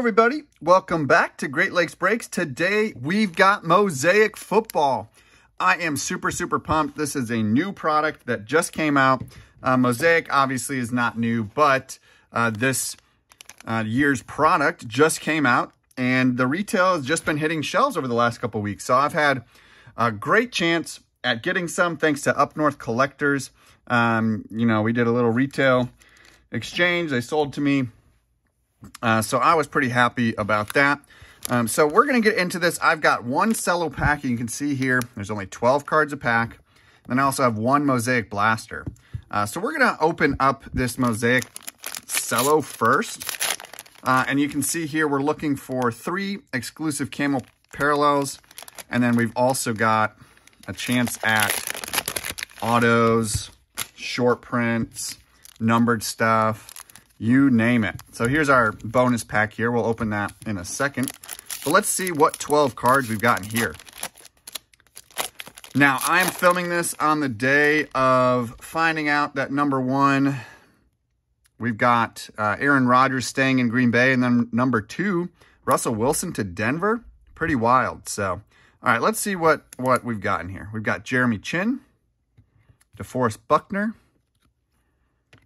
everybody. Welcome back to Great Lakes Breaks. Today, we've got Mosaic Football. I am super, super pumped. This is a new product that just came out. Mosaic obviously is not new, but this year's product just came out, and the retail has just been hitting shelves over the last couple weeks. So I've had a great chance at getting some thanks to Up North Collectors. You know, we did a little retail exchange. They sold to me. So I was pretty happy about that. So we're going to get into this. I've got one cello pack. You can see here, there's only 12 cards a pack. And then I also have one Mosaic Blaster. So we're going to open up this Mosaic cello first. And you can see here, we're looking for 3 exclusive camel parallels. And then we've also got a chance at autos, short prints, numbered stuff. You name it. So here's our bonus pack here. We'll open that in a second. But let's see what 12 cards we've gotten here. Now, I am filming this on the day of finding out that number 1, we've got Aaron Rodgers staying in Green Bay. And then number 2, Russell Wilson to Denver. Pretty wild. So, all right, let's see what we've gotten here. We've got Jeremy Chin, DeForest Buckner,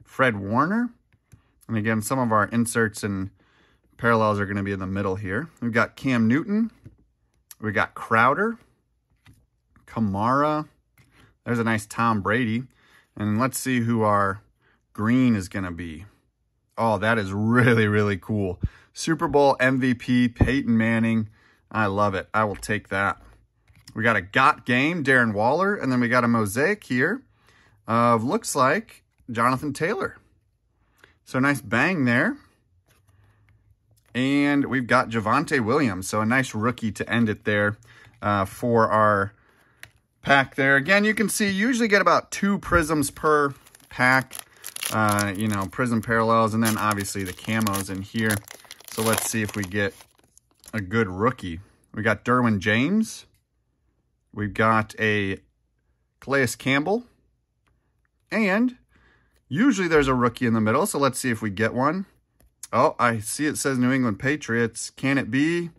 Fred Warner. And again, some of our inserts and parallels are going to be in the middle here. We've got Cam Newton. We got Crowder. Kamara. There's a nice Tom Brady. And let's see who our green is going to be. Oh, that is really, really cool. Super Bowl MVP, Peyton Manning. I love it. I will take that. We got a Got Game, Darren Waller. And then we got a mosaic here of, looks like, Jonathan Taylor. So nice bang there. And we've got Javonte Williams. So a nice rookie to end it there for our pack there. Again, you can see you usually get about 2 prisms per pack, you know, prism parallels, and then obviously the camos in here. So let's see if we get a good rookie. We got Derwin James. We've got a Calais Campbell. And usually there's a rookie in the middle, so let's see if we get one. Oh, I see it says New England Patriots. Can it be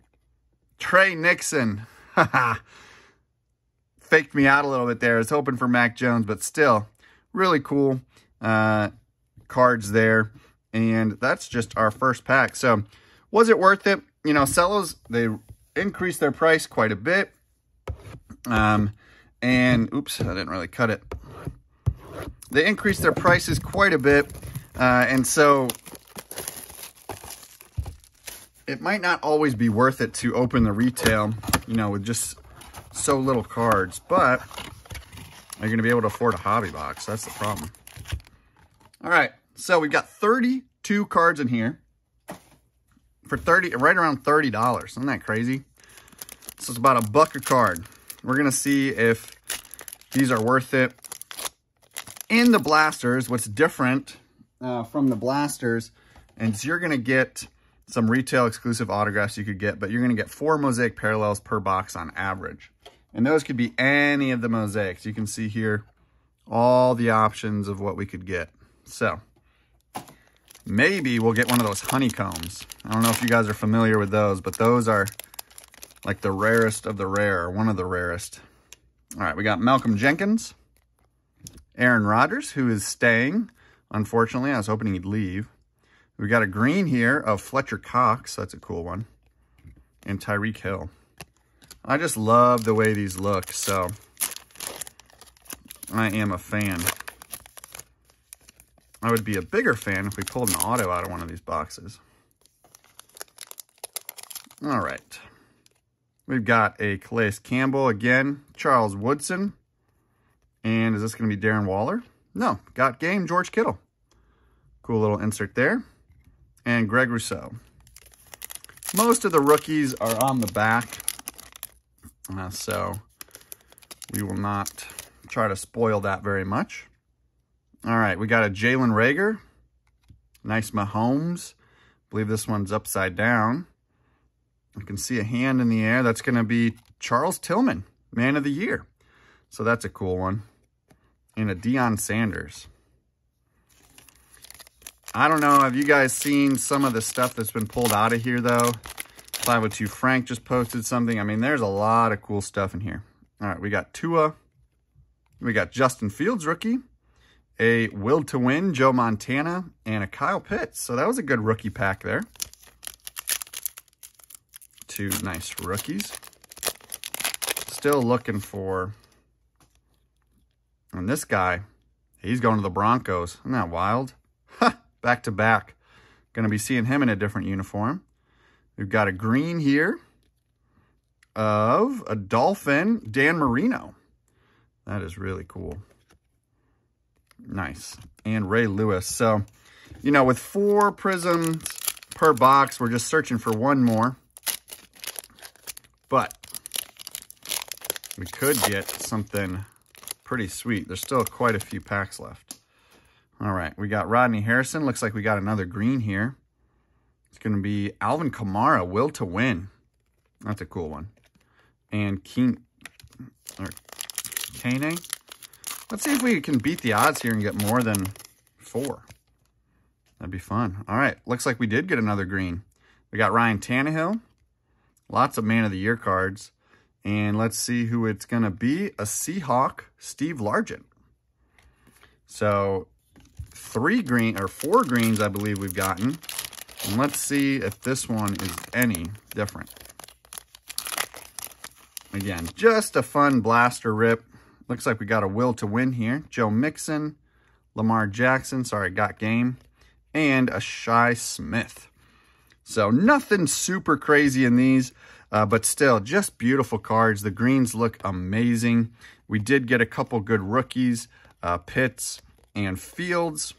Trey Nixon? Haha. Faked me out a little bit there. I was hoping for Mac Jones, but still, really cool cards there. And that's just our first pack. So was it worth it? You know, cellos, they increased their price quite a bit. And, oops, I didn't really cut it. They increased their prices quite a bit, and so it might not always be worth it to open the retail, you know, with just so little cards, but you're going to be able to afford a hobby box. That's the problem. All right, so we've got 32 cards in here for right around $30. Isn't that crazy? So it's about $1 a card. We're going to see if these are worth it. In the blasters, what's different from the blasters, and so you're going to get some retail exclusive autographs you could get, but you're going to get 4 mosaic parallels per box on average. And those could be any of the mosaics. You can see here all the options of what we could get. So maybe we'll get one of those honeycombs. I don't know if you guys are familiar with those, but those are like the rarest of the rare, or one of the rarest. All right, we got Malcolm Jenkins. Aaron Rodgers, who is staying. Unfortunately, I was hoping he'd leave. We got a green here of Fletcher Cox. That's a cool one. And Tyreek Hill. I just love the way these look, so I am a fan. I would be a bigger fan if we pulled an auto out of one of these boxes. All right. We've got a Calais Campbell again. Charles Woodson. And is this going to be Darren Waller? No. Got Game, George Kittle. Cool little insert there. And Greg Rousseau. Most of the rookies are on the back. So we will not try to spoil that very much. All right. We got a Jalen Rager. Nice Mahomes. I believe this one's upside down. You can see a hand in the air. That's going to be Charles Tillman, Man of the Year. So that's a cool one. And a Deion Sanders. I don't know. Have you guys seen some of the stuff that's been pulled out of here, though? 502 Frank just posted something. I mean, there's a lot of cool stuff in here. All right, we got Tua. We got Justin Fields, rookie. A Will to Win, Joe Montana. And a Kyle Pitts. So that was a good rookie pack there. Two nice rookies. Still looking for... And this guy, he's going to the Broncos. Isn't that wild? Ha! Back to back. Going to be seeing him in a different uniform. We've got a green here of a Dolphin, Dan Marino. That is really cool. Nice. And Ray Lewis. So, you know, with 4 prisms per box, we're just searching for one more. But we could get something pretty sweet. There's still quite a few packs left. All right, we got Rodney Harrison. Looks like we got another green here. It's going to be Alvin Kamara, Will to Win. That's a cool one. And Kane. Let's see if we can beat the odds here and get more than 4. That'd be fun. All right, looks like we did get another green. We got Ryan Tannehill. Lots of Man of the Year cards. And let's see who it's going to be. A Seahawk, Steve Largent. So 4 greens, I believe we've gotten. And let's see if this one is any different. Again, just a fun blaster rip. Looks like we got a Will to Win here. Joe Mixon, Lamar Jackson. Sorry, Got Game. And a Shy Smith. So nothing super crazy in these. But still, just beautiful cards. The greens look amazing. We did get a couple good rookies, Pitts and Fields,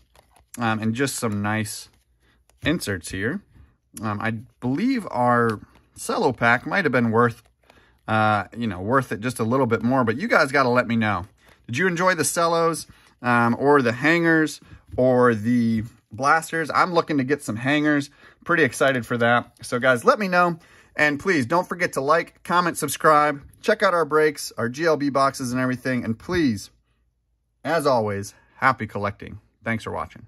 and just some nice inserts here. I believe our cello pack might have been worth it just a little bit more. But you guys got to let me know. Did you enjoy the cellos or the hangers or the blasters? I'm looking to get some hangers. Pretty excited for that. So, guys, let me know. And please don't forget to like, comment, subscribe, check out our breaks, our GLB boxes and everything. And please, as always, happy collecting. Thanks for watching.